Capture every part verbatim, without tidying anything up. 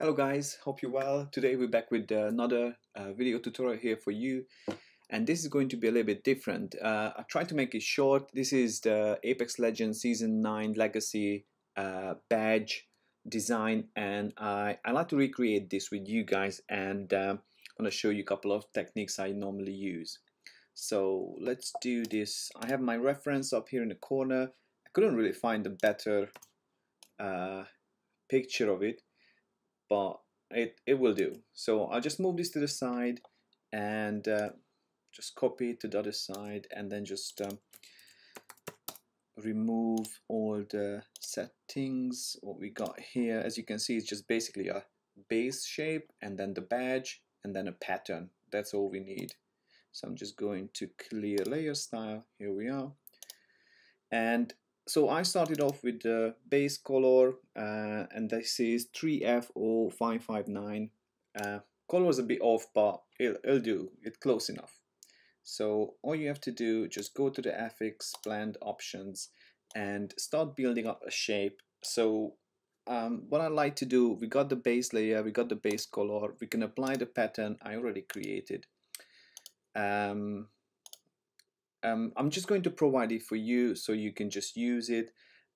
Hello guys, hope you're well. Today we're back with another uh, video tutorial here for you, and this is going to be a little bit different. Uh, I tried to make it short. This is the Apex Legends Season nine Legacy uh, badge design, and I, I like to recreate this with you guys, and uh, I'm going to show you a couple of techniques I normally use. So let's do this. I have my reference up here in the corner. I couldn't really find a better uh, picture of it, but it, it will do. So I'll just move this to the side and uh, just copy it to the other side, and then just um, remove all the settings. What we got here, as you can see, it's just basically a base shape and then the badge and then a pattern. That's all we need. So I'm just going to clear layer style. Here we are. And so I started off with the base color, uh, and this is three F zero five five nine. Uh, color is a bit off, but it'll, it'll do. It's close enough. So all you have to do, just go to the affix, blend options, and start building up a shape. So um, what I like to do, we got the base layer, we got the base color, we can apply the pattern I already created. Um, Um, I'm just going to provide it for you so you can just use it.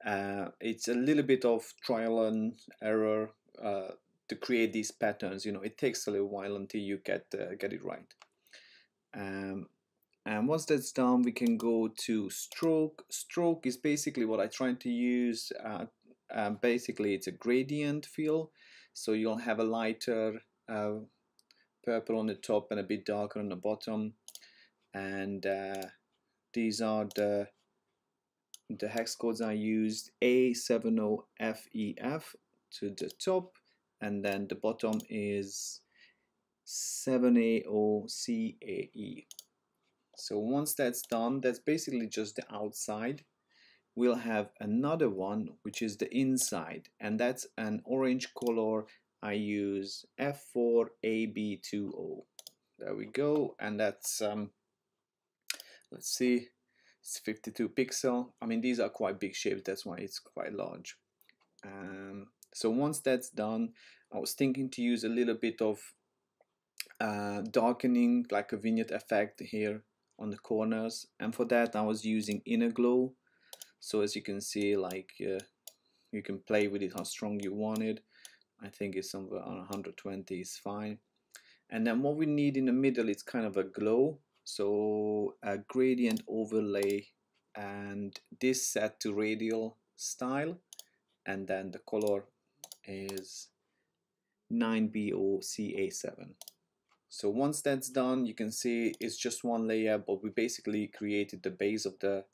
Uh, it's a little bit of trial and error uh, to create these patterns. You know, it takes a little while until you get uh, get it right. Um, and once that's done, we can go to stroke. Stroke is basically what I try to use. Uh, uh, basically, it's a gradient fill, so you'll have a lighter uh, purple on the top and a bit darker on the bottom, and uh, these are the the hex codes I used: A seven zero F E F to the top, and then the bottom is seven A zero C A E. So once that's done, that's basically just the outside. We'll have another one which is the inside, and that's an orange color. I use F four A B two zero. There we go, and that's um, let's see, it's fifty-two pixel. I mean, these are quite big shapes, that's why it's quite large. Um, so once that's done, I was thinking to use a little bit of uh, darkening, like a vignette effect here on the corners. And for that, I was using Inner Glow. So as you can see, like uh, you can play with it how strong you want it. I think it's somewhere on one hundred twenty is fine. And then what we need in the middle is kind of a glow. So a gradient overlay, and this set to radial style, and then the color is nine B zero C A seven. So once that's done, you can see it's just one layer, but we basically created the base of the,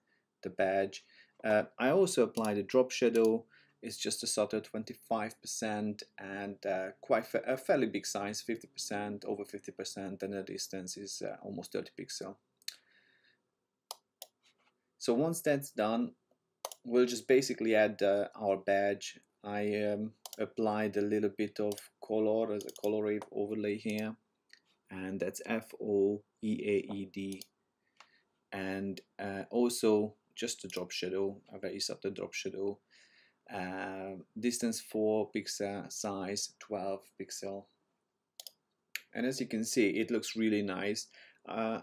the badge. Uh, I also applied a drop shadow. It's just a subtle twenty-five percent, and uh, quite fa a fairly big size, fifty percent, over fifty percent, and the distance is uh, almost thirty pixel. So once that's done, we'll just basically add uh, our badge. I um, applied a little bit of color as a color overlay here, and that's F O E A E D, and uh, also just a drop shadow, a very subtle drop shadow. Uh, distance four pixel, size twelve pixel, and as you can see, it looks really nice. uh,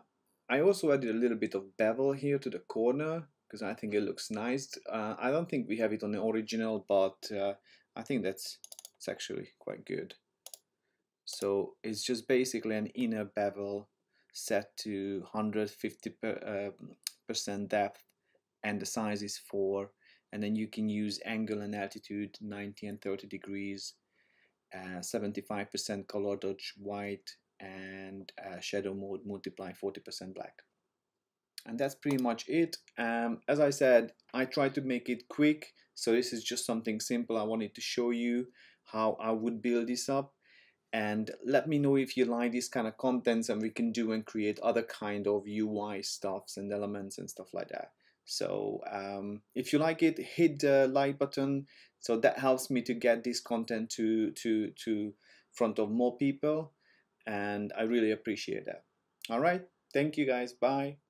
I also added a little bit of bevel here to the corner because I think it looks nice. uh, I don't think we have it on the original, but uh, I think that's it's actually quite good. So it's just basically an inner bevel set to one hundred fifty percent depth, and the size is four. And then you can use angle and altitude, ninety and thirty degrees, seventy-five percent uh, color dodge white, and uh, shadow mode multiply forty percent black. And that's pretty much it. Um, as I said, I tried to make it quick, so this is just something simple. I wanted to show you how I would build this up. And let me know if you like these kind of contents, and we can do and create other kind of U I stuffs and elements and stuff like that. So um, if you like it, hit the like button, so that helps me to get this content to to to front of more people, and I really appreciate that. All right, thank you guys, bye.